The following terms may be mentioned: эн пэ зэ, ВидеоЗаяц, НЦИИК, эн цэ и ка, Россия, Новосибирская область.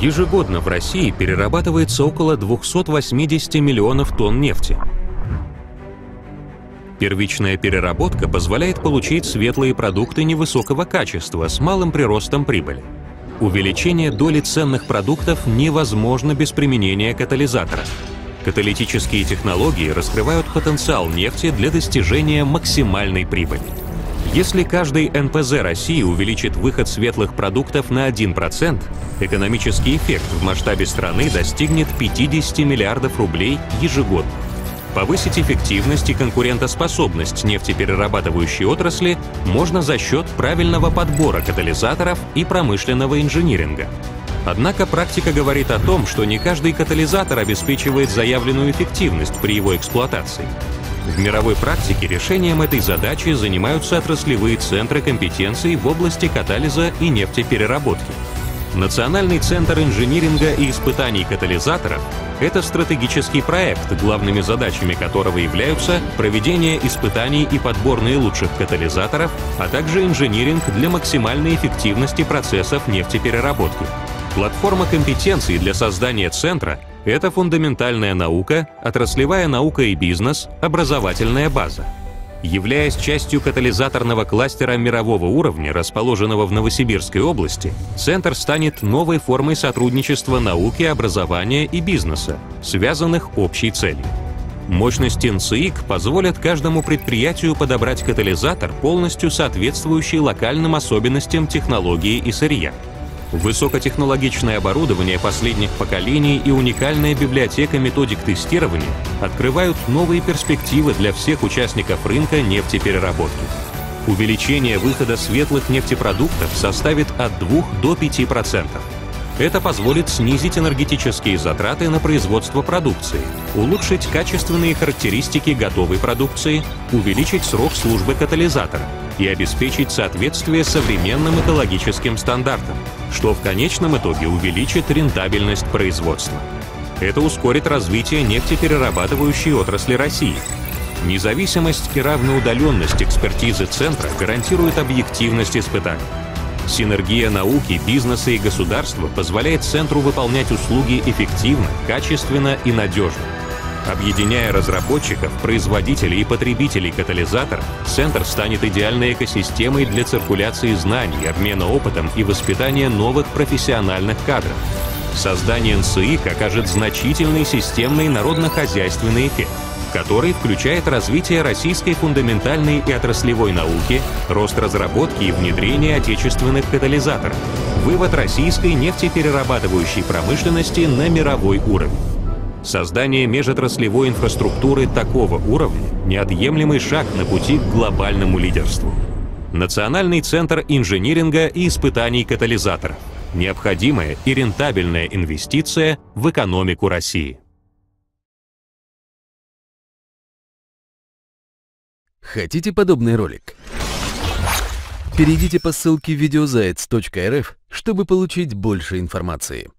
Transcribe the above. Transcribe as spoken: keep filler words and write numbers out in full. Ежегодно в России перерабатывается около двухсот восьмидесяти миллионов тонн нефти. Первичная переработка позволяет получить светлые продукты невысокого качества с малым приростом прибыли. Увеличение доли ценных продуктов невозможно без применения катализатора. Каталитические технологии раскрывают потенциал нефти для достижения максимальной прибыли. Если каждый эн пэ зэ России увеличит выход светлых продуктов на один процент, экономический эффект в масштабе страны достигнет пятидесяти миллиардов рублей ежегодно. Повысить эффективность и конкурентоспособность нефтеперерабатывающей отрасли можно за счет правильного подбора катализаторов и промышленного инжиниринга. Однако практика говорит о том, что не каждый катализатор обеспечивает заявленную эффективность при его эксплуатации. В мировой практике решением этой задачи занимаются отраслевые центры компетенций в области катализа и нефтепереработки. Национальный центр инжиниринга и испытаний катализаторов — это стратегический проект, главными задачами которого являются проведение испытаний и подбор наилучших катализаторов, а также инжиниринг для максимальной эффективности процессов нефтепереработки. Платформа компетенций для создания центра — это фундаментальная наука, отраслевая наука и бизнес, образовательная база. Являясь частью катализаторного кластера мирового уровня, расположенного в Новосибирской области, центр станет новой формой сотрудничества науки, образования и бизнеса, связанных общей целью. Мощности эн цэ и ка позволят каждому предприятию подобрать катализатор, полностью соответствующий локальным особенностям технологии и сырья. Высокотехнологичное оборудование последних поколений и уникальная библиотека методик тестирования открывают новые перспективы для всех участников рынка нефтепереработки. Увеличение выхода светлых нефтепродуктов составит от двух до пяти процентов. Это позволит снизить энергетические затраты на производство продукции, улучшить качественные характеристики готовой продукции, увеличить срок службы катализатора и обеспечить соответствие современным экологическим стандартам, что в конечном итоге увеличит рентабельность производства. Это ускорит развитие нефтеперерабатывающей отрасли России. Независимость и равноудаленность экспертизы центра гарантирует объективность испытаний. Синергия науки, бизнеса и государства позволяет центру выполнять услуги эффективно, качественно и надежно. Объединяя разработчиков, производителей и потребителей катализаторов, центр станет идеальной экосистемой для циркуляции знаний, обмена опытом и воспитания новых профессиональных кадров. Создание эн цэ и ка окажет значительный системный народно-хозяйственный эффект, который включает развитие российской фундаментальной и отраслевой науки, рост разработки и внедрение отечественных катализаторов, вывод российской нефтеперерабатывающей промышленности на мировой уровень. Создание межотраслевой инфраструктуры такого уровня – неотъемлемый шаг на пути к глобальному лидерству. Национальный центр инжиниринга и испытаний катализаторов – необходимая и рентабельная инвестиция в экономику России. Хотите подобный ролик? Перейдите по ссылке видеозаяц точка рф, чтобы получить больше информации.